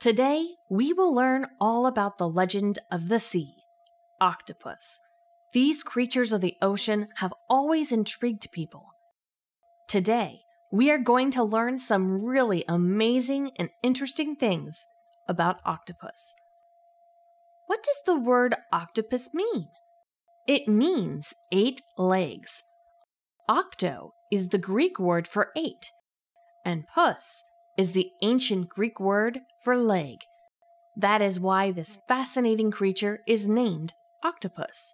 Today, we will learn all about the legend of the sea, octopus. These creatures of the ocean have always intrigued people. Today, we are going to learn some really amazing and interesting things about octopus. What does the word octopus mean? It means 8 legs. Octo is the Greek word for 8, and pus is the ancient Greek word for leg. That is why this fascinating creature is named octopus.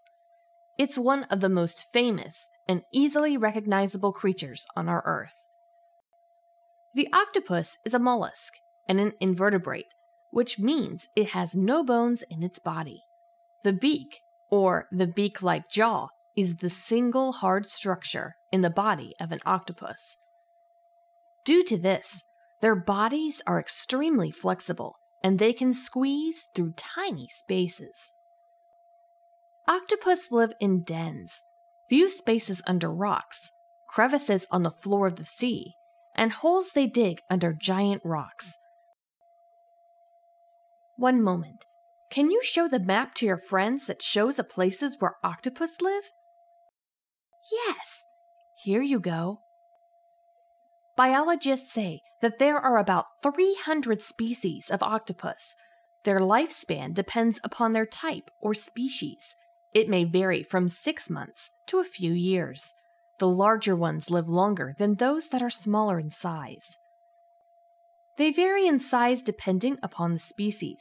It's one of the most famous and easily recognizable creatures on our Earth. The octopus is a mollusk and an invertebrate, which means it has no bones in its body. The beak, or the beak-like jaw, is the single hard structure in the body of an octopus. Due to this, their bodies are extremely flexible and they can squeeze through tiny spaces. Octopus live in dens, few spaces under rocks, crevices on the floor of the sea, and holes they dig under giant rocks. One moment. Can you show the map to your friends that shows the places where octopus live? Yes. Here you go. Biologists say that there are about 300 species of octopus. Their lifespan depends upon their type or species. It may vary from 6 months to a few years. The larger ones live longer than those that are smaller in size. They vary in size depending upon the species.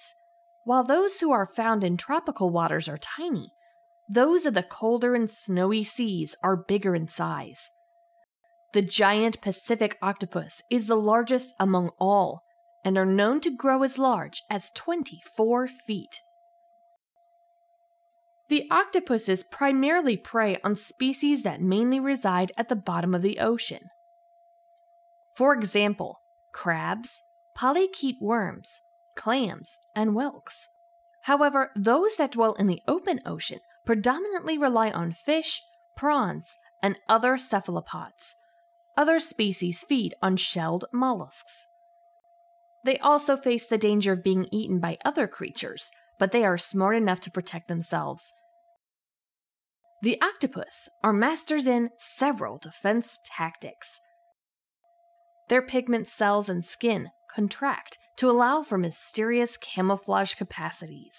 While those who are found in tropical waters are tiny, those of the colder and snowy seas are bigger in size. The giant Pacific octopus is the largest among all, and are known to grow as large as 24 feet. The octopuses primarily prey on species that mainly reside at the bottom of the ocean. For example, crabs, polychaete worms, clams, and whelks. However, those that dwell in the open ocean predominantly rely on fish, prawns, and other cephalopods. Other species feed on shelled mollusks. They also face the danger of being eaten by other creatures, but they are smart enough to protect themselves. The octopus are masters in several defense tactics. Their pigment cells and skin contract to allow for mysterious camouflage capacities.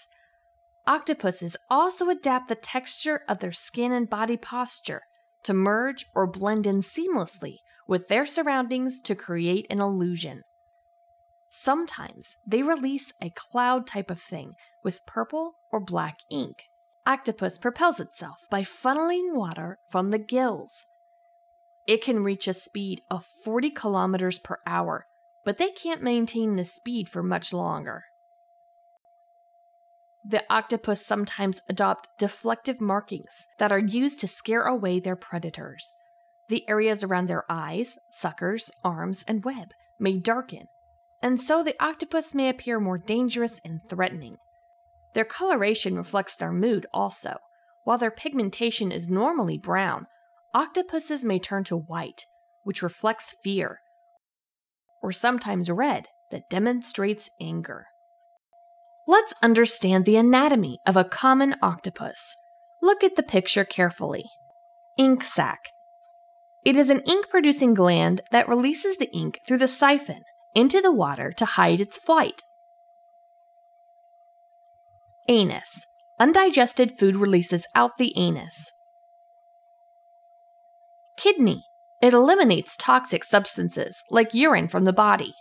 Octopuses also adapt the texture of their skin and body posture to merge or blend in seamlessly with their surroundings to create an illusion. Sometimes they release a cloud type of thing with purple or black ink. Octopus propels itself by funneling water from the gills. It can reach a speed of 40 kilometers per hour, but they can't maintain this speed for much longer. The octopus sometimes adopt deflective markings that are used to scare away their predators. The areas around their eyes, suckers, arms, and web may darken, and so the octopus may appear more dangerous and threatening. Their coloration reflects their mood also. While their pigmentation is normally brown, octopuses may turn to white, which reflects fear, or sometimes red, that demonstrates anger. Let's understand the anatomy of a common octopus. Look at the picture carefully. Ink sac. It is an ink-producing gland that releases the ink through the siphon into the water to hide its flight. Anus. Undigested food releases out the anus. Kidney. It eliminates toxic substances like urine from the body.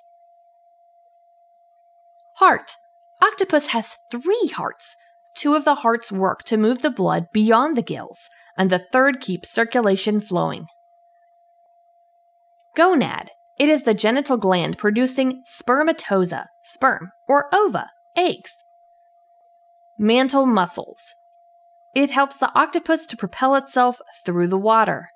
Heart. Octopus has 3 hearts. 2 of the hearts work to move the blood beyond the gills, and the third keeps circulation flowing. Gonad. It is the genital gland producing spermatozoa, sperm, or ova, eggs. Mantle muscles. It helps the octopus to propel itself through the water.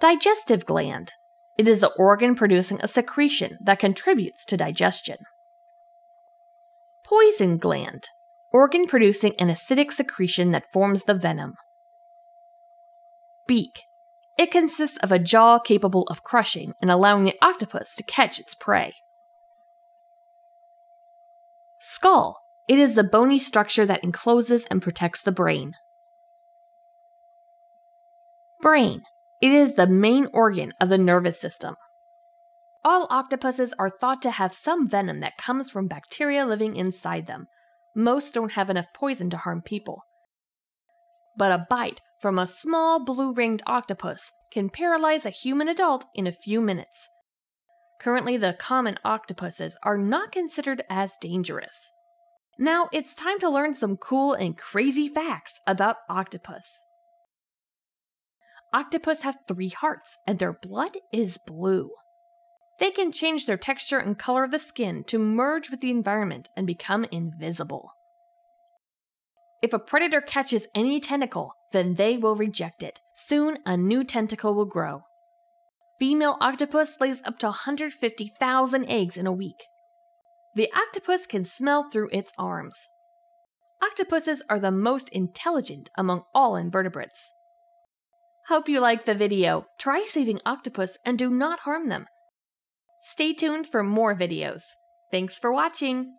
Digestive gland. It is the organ producing a secretion that contributes to digestion. Poison gland, organ producing an acidic secretion that forms the venom. Beak. It consists of a jaw capable of crushing and allowing the octopus to catch its prey. skull. It is the bony structure that encloses and protects the brain. Brain. It is the main organ of the nervous system. All octopuses are thought to have some venom that comes from bacteria living inside them. Most don't have enough poison to harm people. But a bite from a small blue-ringed octopus can paralyze a human adult in a few minutes. Currently, the common octopuses are not considered as dangerous. Now it's time to learn some cool and crazy facts about octopus. Octopus have 3 hearts, and their blood is blue. They can change their texture and color of the skin to merge with the environment and become invisible. If a predator catches any tentacle, then they will reject it. Soon, a new tentacle will grow. Female octopus lays up to 150,000 eggs in a week. The octopus can smell through its arms. Octopuses are the most intelligent among all invertebrates. Hope you liked the video. Try saving octopus and do not harm them. Stay tuned for more videos. Thanks for watching!